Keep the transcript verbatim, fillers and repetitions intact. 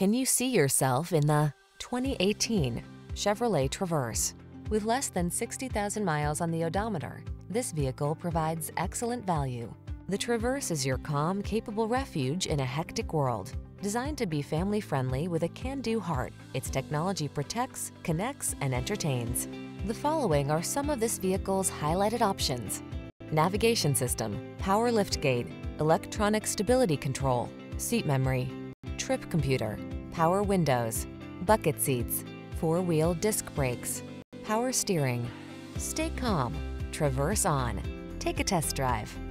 Can you see yourself in the twenty eighteen Chevrolet Traverse? With less than sixty thousand miles on the odometer, this vehicle provides excellent value. The Traverse is your calm, capable refuge in a hectic world. Designed to be family-friendly with a can-do heart, its technology protects, connects, and entertains. The following are some of this vehicle's highlighted options: navigation system, power liftgate, electronic stability control, seat memory, trip computer, power windows, bucket seats, four-wheel disc brakes, power steering. Stay calm, traverse on. Take a test drive.